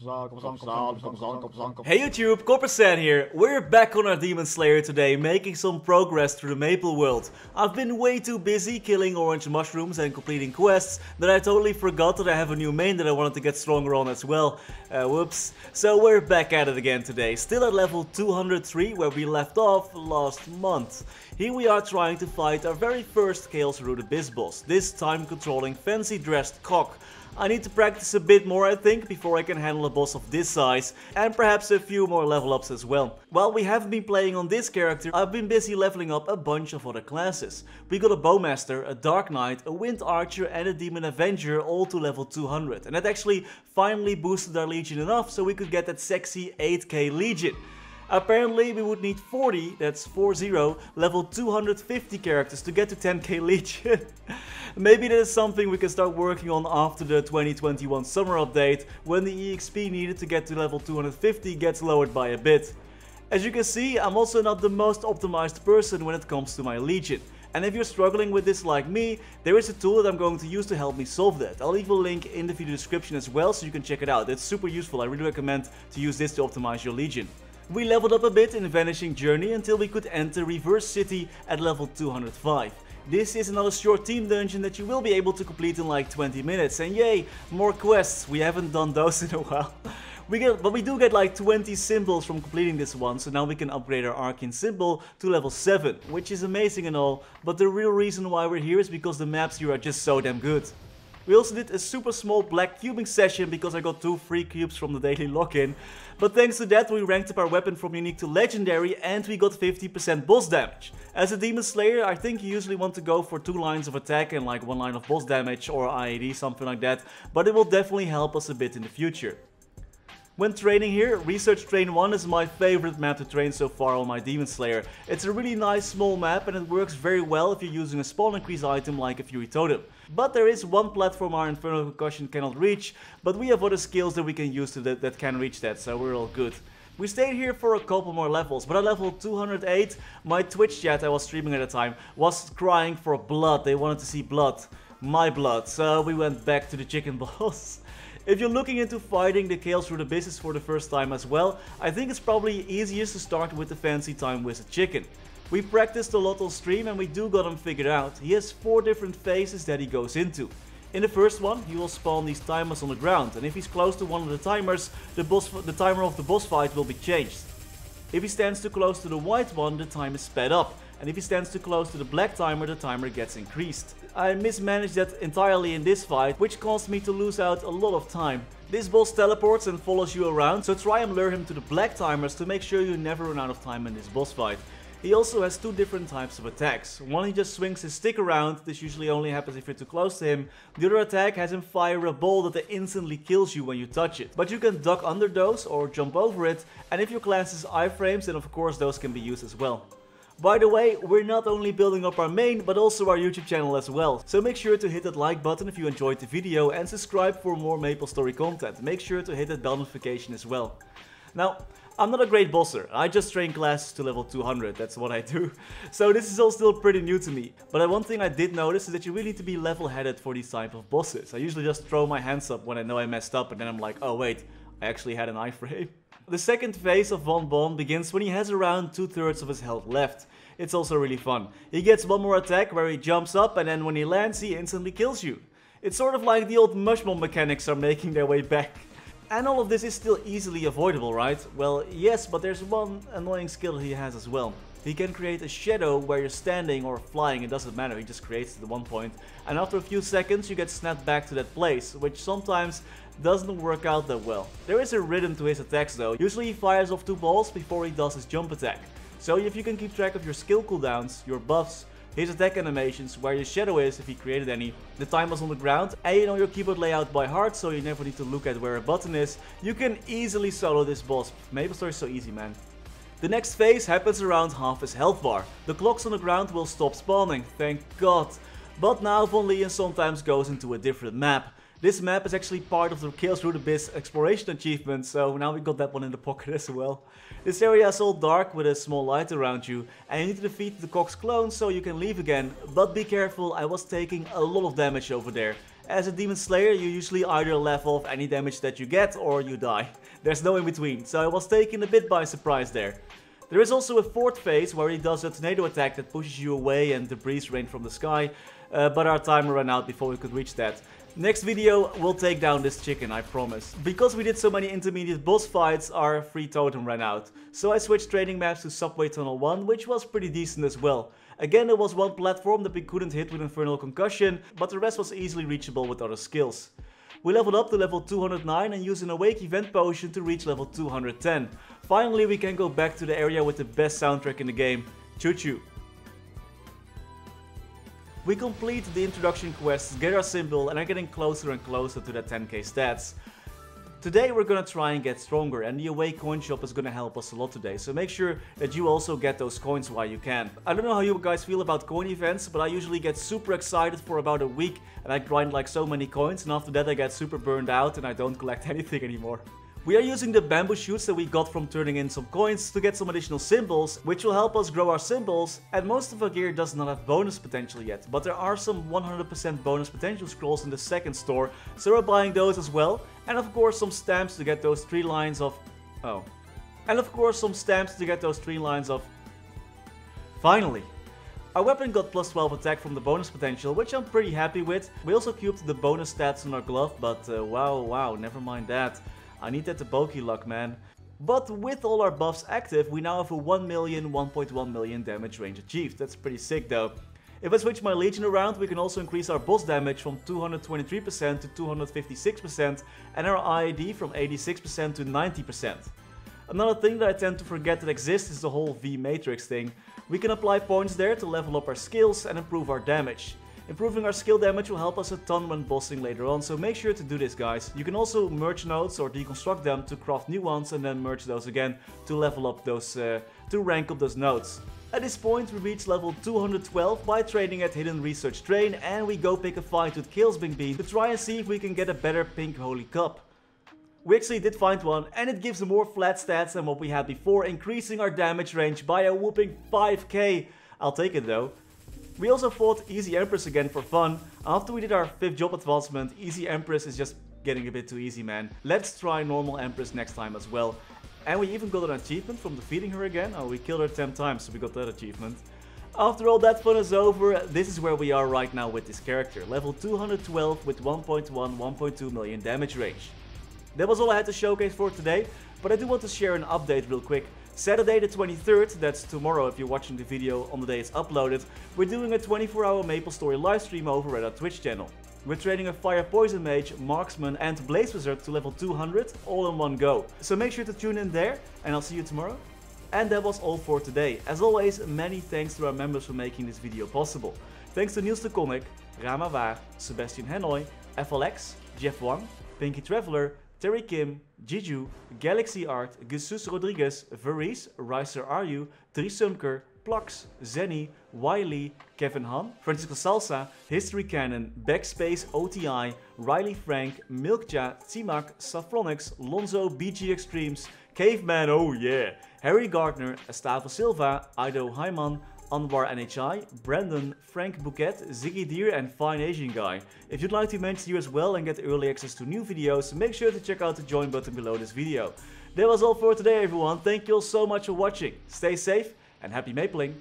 Hey YouTube, Coppersan here. We're back on our Demon Slayer today, making some progress through the Maple world. I've been way too busy killing orange mushrooms and completing quests that I totally forgot that I have a new main that I wanted to get stronger on as well. Whoops. So we're back at it again today, still at level 203 where we left off last month. Here we are trying to fight our very first Chaos Root Abysses boss, this time controlling fancy dressed Cox. I need to practice a bit more, I think, before I can handle a boss of this size, and perhaps a few more level ups as well. While we haven't been playing on this character, I've been busy leveling up a bunch of other classes. We got a Bowmaster, a Dark Knight, a Wind Archer and a Demon Avenger, all to level 200, and that actually finally boosted our Legion enough so we could get that sexy 8k Legion. Apparently we would need 40, that's 40, level 250 characters to get to 10k Legion. Maybe that is something we can start working on after the 2021 summer update, when the EXP needed to get to level 250 gets lowered by a bit. As you can see, I'm also not the most optimized person when it comes to my Legion. And if you're struggling with this like me, there is a tool that I'm going to use to help me solve that. I'll leave a link in the video description as well so you can check it out. It's super useful, I really recommend to use this to optimize your Legion. We leveled up a bit in Vanishing Journey until we could enter Reverse City at level 205. This is another short team dungeon that you will be able to complete in like 20 minutes, and yay, more quests, we haven't done those in a while. But we do get like 20 symbols from completing this one, so now we can upgrade our Arcane Symbol to level 7, which is amazing and all, but the real reason why we're here is because the maps here are just so damn good. We also did a super small black cubing session because I got 2 free cubes from the daily login. But thanks to that we ranked up our weapon from unique to legendary and we got 50% boss damage. As a Demon Slayer I think you usually want to go for 2 lines of attack and like 1 line of boss damage or IAD, something like that. But it will definitely help us a bit in the future. When training here, Research Train 1 is my favorite map to train so far on my Demon Slayer. It's a really nice small map and it works very well if you're using a spawn increase item like a Fury Totem. But there is one platform our Infernal Concussion cannot reach, but we have other skills that we can use that can reach that, so we're all good. We stayed here for a couple more levels, but at level 208, my Twitch chat I was streaming at the time was crying for blood. They wanted to see blood. My blood. So we went back to the chicken balls. If you're looking into fighting the Chaos Root Abysses for the first time as well, I think it's probably easiest to start with the fancy time wizard chicken. We practiced a lot on stream and we do got him figured out. He has 4 different phases that he goes into. In the first one, he will spawn these timers on the ground, and if he's close to one of the timers, the timer of the boss fight will be changed. If he stands too close to the white one, the time is sped up, and if he stands too close to the black timer, the timer gets increased. I mismanaged that entirely in this fight, which caused me to lose out a lot of time. This boss teleports and follows you around, so try and lure him to the black timers to make sure you never run out of time in this boss fight. He also has 2 different types of attacks. One, he just swings his stick around, this usually only happens if you're too close to him. The other attack has him fire a ball that instantly kills you when you touch it. But you can duck under those or jump over it, and if your class is iframes then of course those can be used as well. By the way, we're not only building up our main but also our YouTube channel as well. So make sure to hit that like button if you enjoyed the video and subscribe for more MapleStory content. Make sure to hit that bell notification as well. Now, I'm not a great bosser, I just train classes to level 200, that's what I do. So this is all still pretty new to me. But one thing I did notice is that you really need to be level-headed for these type of bosses. I usually just throw my hands up when I know I messed up and then I'm like, oh wait, I actually had an iframe. The second phase of Von Bon begins when he has around 2/3 of his health left. It's also really fun. He gets 1 more attack where he jumps up and then when he lands he instantly kills you. It's sort of like the old Mushmon mechanics are making their way back. And all of this is still easily avoidable, right? Well, yes, but there's one annoying skill he has as well. He can create a shadow where you're standing or flying, it doesn't matter, he just creates it at one point. And after a few seconds you get snapped back to that place, which sometimes doesn't work out that well. There is a rhythm to his attacks though, usually he fires off 2 balls before he does his jump attack. So if you can keep track of your skill cooldowns, your buffs, his attack animations, where your shadow is if he created any, the timers on the ground, and you know your keyboard layout by heart so you never need to look at where a button is, you can easily solo this boss. MapleStory is so easy, man. The next phase happens around half his health bar. The clocks on the ground will stop spawning, thank god. But now Von Leon sometimes goes into a different map. This map is actually part of the Chaos Root Abyss exploration achievement, so now we got that one in the pocket as well. This area is all dark with a small light around you, and you need to defeat the Cox clone so you can leave again, but be careful, I was taking a lot of damage over there. As a Demon Slayer, you usually either laugh off any damage that you get or you die. There's no in between, so I was taken a bit by surprise there. There is also a fourth phase where he does a tornado attack that pushes you away and debris rain from the sky, but our timer ran out before we could reach that. Next video we'll take down this chicken, I promise. Because we did so many intermediate boss fights, our free totem ran out. So I switched training maps to Subway Tunnel 1, which was pretty decent as well. Again, there was one platform that we couldn't hit with Infernal Concussion, but the rest was easily reachable with other skills. We leveled up to level 209 and used an awake event potion to reach level 210. Finally, we can go back to the area with the best soundtrack in the game, Choo Choo. We complete the introduction quests, get our symbol, and are getting closer and closer to that 10k stats. Today we're gonna try and get stronger, and the away coin shop is gonna help us a lot today, so make sure that you also get those coins while you can. I don't know how you guys feel about coin events, but I usually get super excited for about a week and I grind like so many coins, and after that I get super burned out and I don't collect anything anymore. We are using the bamboo shoots that we got from turning in some coins to get some additional symbols, which will help us grow our symbols, and most of our gear does not have bonus potential yet, but there are some 100% bonus potential scrolls in the second store, so we're buying those as well, and of course some stamps to get those three lines of... oh. And of course some stamps to get those three lines of... Finally! Our weapon got plus 12 attack from the bonus potential, which I'm pretty happy with. We also cubed the bonus stats on our glove, but wow, never mind that. I need that to bokeh luck, man. But with all our buffs active, we now have a 1.1 million damage range achieved. That's pretty sick though. If I switch my Legion around, we can also increase our boss damage from 223% to 256% and our IAD from 86% to 90%. Another thing that I tend to forget that exists is the whole V matrix thing. We can apply points there to level up our skills and improve our damage. Improving our skill damage will help us a ton when bossing later on, so make sure to do this, guys. You can also merge nodes or deconstruct them to craft new ones and then merge those again to level up those, to rank up those nodes. At this point we reach level 212 by trading at Hidden Research Train, and we go pick a fight with Kalesbing Bean to try and see if we can get a better pink holy cup. We actually did find one, and it gives more flat stats than what we had before, increasing our damage range by a whooping 5k. I'll take it though. We also fought Easy Empress again for fun. After we did our 5th job advancement, Easy Empress is just getting a bit too easy, man. Let's try Normal Empress next time as well. And we even got an achievement from defeating her again. Oh, we killed her 10 times, so we got that achievement. After all that fun is over, this is where we are right now with this character. Level 212 with 1.2 million damage range. That was all I had to showcase for today, but I do want to share an update real quick. Saturday the 23rd, that's tomorrow if you're watching the video on the day it's uploaded, we're doing a 24-hour MapleStory livestream over at our Twitch channel. We're training a Fire Poison Mage, Marksman and Blaze Wizard to level 200 all in one go. So make sure to tune in there, and I'll see you tomorrow. And that was all for today. As always, many thanks to our members for making this video possible. Thanks to Niels de Coninck, Raar maar waar, Sebastian Hanoi, FLX, Jeff Wang, Pinky Traveler, Terry Kim, Jiju, Galaxy Art, Jesus Roderiguez, Veris, Riser Aru, Drisunker, Plax, Zenny, Wiley, Kevin Han, Francisco Salsa, History Cannon, Backspace OTI, Riley Frank, Milkja, Timak, Safronix, Lonzo BG Extremes, Caveman Oh Yeah, Harry Gardner, Estavo Silva, Ido Hyman, Anwar NHI, Brandon, Frank Bouquet, Ziggy Deer and Fine Asian Guy. If you'd like to mention here as well and get early access to new videos, make sure to check out the join button below this video. That was all for today, everyone. Thank you all so much for watching. Stay safe and happy mapling!